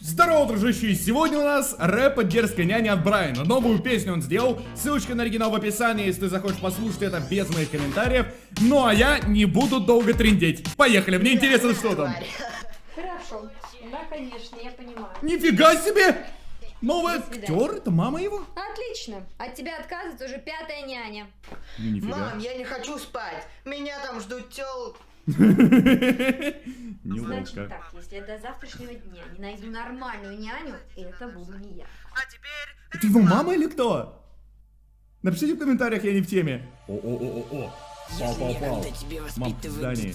Здорово, дружище! Сегодня у нас рэп от Дерзкой няни от Брайана. Новую песню он сделал, ссылочка на оригинал в описании, если ты захочешь послушать это без моих комментариев. Ну а я не буду долго трындеть. Поехали, мне интересно, что там. Хорошо, да, конечно, я понимаю. Нифига себе! Новый актер, это мама его? Отлично, от тебя отказывается уже пятая няня. Нифига. Мам, я не хочу спать, меня там ждут тёл... Значит так, если я до завтрашнего дня не найду нормальную няню, это буду не я. А теперь... Ты его мама или кто? Напишите в комментариях, я не в теме. О-о-о-о-о. Пау-пау-пау. Мам, здание.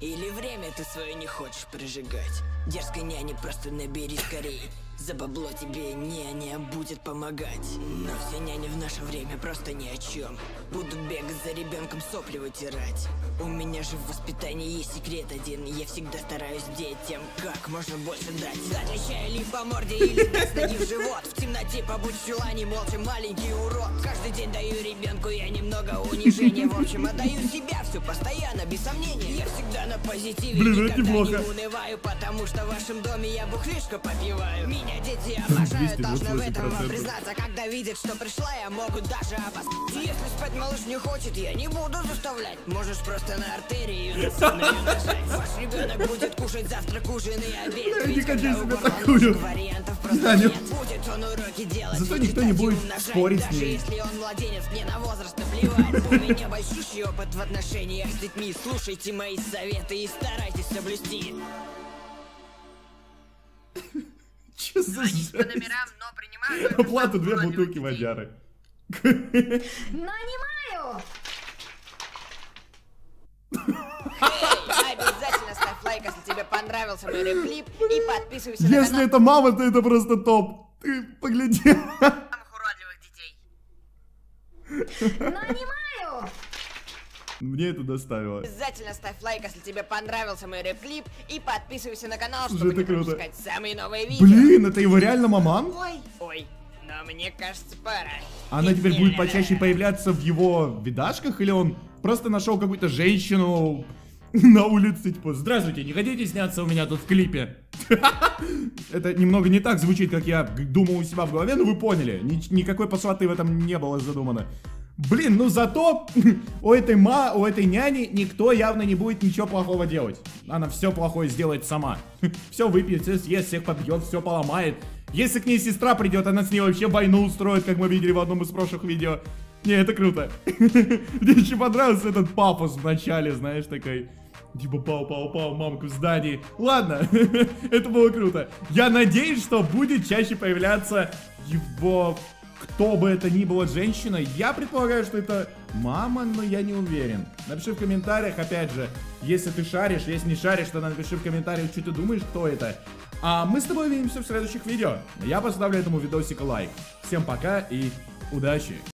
Или время ты свое не хочешь прожигать. Дерзкой няне просто набери скорей. За бабло тебе няня будет помогать. Но все няни в наше время просто ни о чем. Будут бегать за ребенком, сопли вытирать. У меня же в воспитании есть секрет один. Я всегда стараюсь детям как можно больше дать. Отличаю ли по морде или достани в живот. В темноте побудь в чулане, молча маленький урод. Каждый день даю ребенку я немного унижения. В общем, отдаю себя всю постоянно, без сомнения. Я всегда на позитиве, никогда не унываю. Потому что в вашем доме я бухлишко попиваю. Меня дети обожают, должны в этом вам признаться. Когда видят, что пришла, я могу даже обосрать. Если спать малыш не хочет, я не буду заставлять. Можешь просто на артерии её нажать. Ваш ребенок будет кушать завтрак, ужин и обед. Ведь когда у горланушек вариантов просто нет. Будет он уроки делать, зато никто не будет спорить с ним. Даже если он младенец, мне на возраст наплевать. У меня большущий опыт в отношениях с детьми. Слушайте мои советы и старайтесь соблюсти. Че за жесть? Оплату 2 бутылки водяры. Нанимаю! Обязательно ставь лайк, если тебе понравился мой реплип, и подписывайся на канал. Если это мама, то это просто топ. Ты погляди. Самых уродливых детей. Нанимаю! Мне это доставило. Обязательно ставь лайк, если тебе понравился мой реплип, и подписывайся на канал, чтобы не пропускать самые новые видео. Блин, это его реально маман? Ой, ой, но мне кажется, пора. Она теперь будет почаще появляться в его видашках, или он просто нашел какую-то женщину на улице, типа, здравствуйте, не хотите сняться у меня тут в клипе? Это немного не так звучит, как я думал у себя в голове, но вы поняли, никакой посылаты в этом не было задумано. Блин, ну зато у этой няни никто явно не будет ничего плохого делать. Она все плохое сделает сама. Все выпьет, все съест, всех побьет, все поломает. Если к ней сестра придет, она с ней вообще войну устроит, как мы видели в одном из прошлых видео. Не, это круто. Мне еще понравился этот папус в начале, знаешь, такой... Типа пау-пау-пау, мамку в здании. Ладно, это было круто. Я надеюсь, что будет чаще появляться его... Кто бы это ни было, женщина, я предполагаю, что это мама, но я не уверен. Напиши в комментариях, опять же, если ты шаришь, если не шаришь, то напиши в комментариях, что ты думаешь, кто это. А мы с тобой увидимся в следующих видео. Я поставлю этому видосику лайк. Всем пока и удачи!